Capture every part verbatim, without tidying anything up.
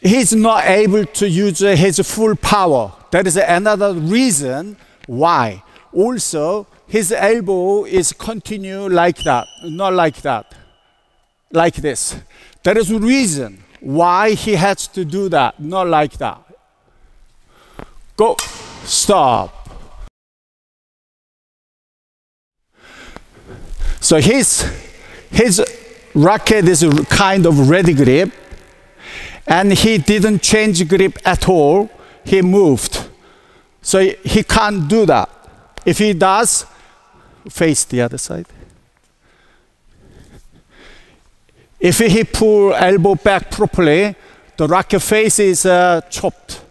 he's not able to use his full power. That is another reason why. Also, his elbow is continue like that, not like that, like this. That is the reason why he has to do that, not like that. Go, stop. So his, his racket is a kind of ready grip, and he didn't change grip at all. He moved. So he can't do that. If he does, face the other side. If he pull elbow back properly, the racket face is uh, chopped.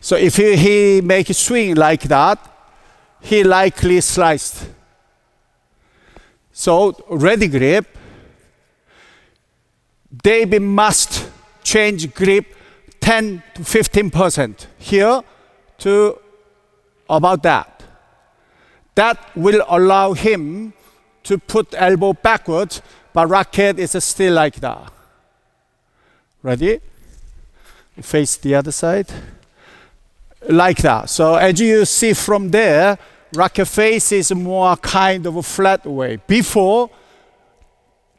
So if he, he make a swing like that, he likely sliced. So ready grip, they must change grip ten to fifteen percent here to about that. That will allow him to put elbow backwards, but racket is still like that. Ready? Face the other side. Like that. So as you see from there, racket face is more kind of a flat way. Before,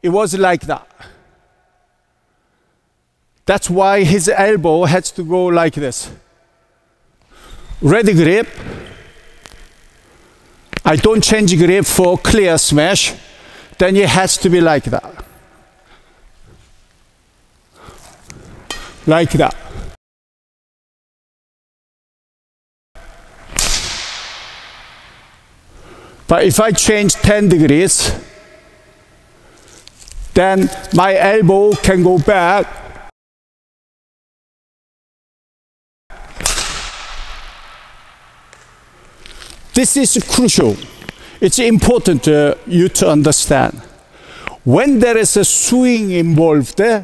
it was like that. That's why his elbow has to go like this. Ready grip. I don't change grip for clear smash. Then it has to be like that. Like that. But if I change ten degrees, then my elbow can go back. This is crucial. It's important uh, you to understand. When there is a swing involved, uh,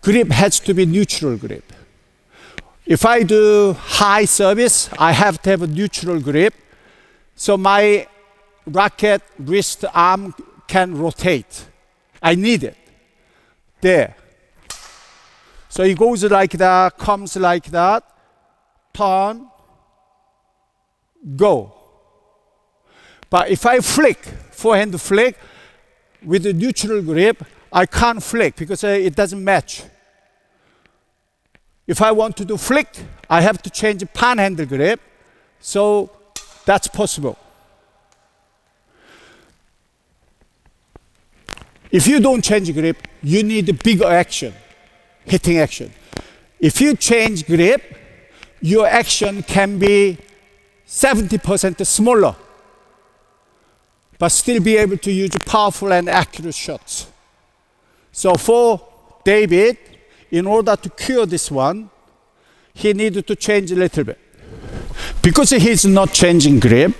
grip has to be neutral grip. If I do high service, I have to have a neutral grip. So my racket, wrist, arm can rotate. I need it. There. So it goes like that, comes like that, turn, go. But if I flick, forehand flick, with a neutral grip, I can't flick because it doesn't match. If I want to do flick, I have to change panhandle grip. So that's possible. If you don't change grip, you need a bigger action, hitting action. If you change grip, your action can be seventy percent smaller, but still be able to use powerful and accurate shots. So for David, in order to cure this one, he needed to change a little bit. Because he's not changing grip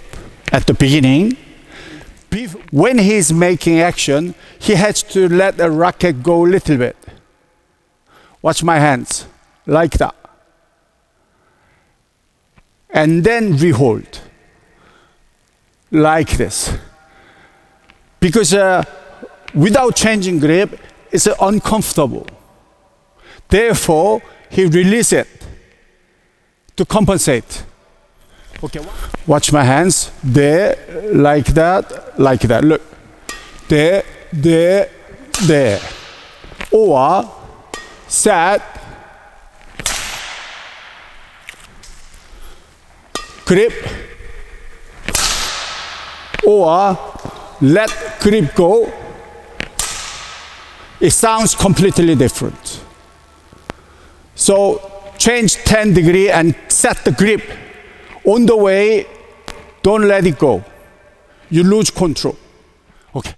at the beginning, when he's making action, he has to let the racket go a little bit. Watch my hands, like that. And then rehold, like this. Because uh, without changing grip, it's uh, uncomfortable. Therefore, he releases it to compensate. Okay. Watch my hands, there, like that, like that, look, there, there, there, or set, grip, or let grip go. It sounds completely different. So change ten degrees and set the grip. On the way, don't let it go. You lose control. Okay.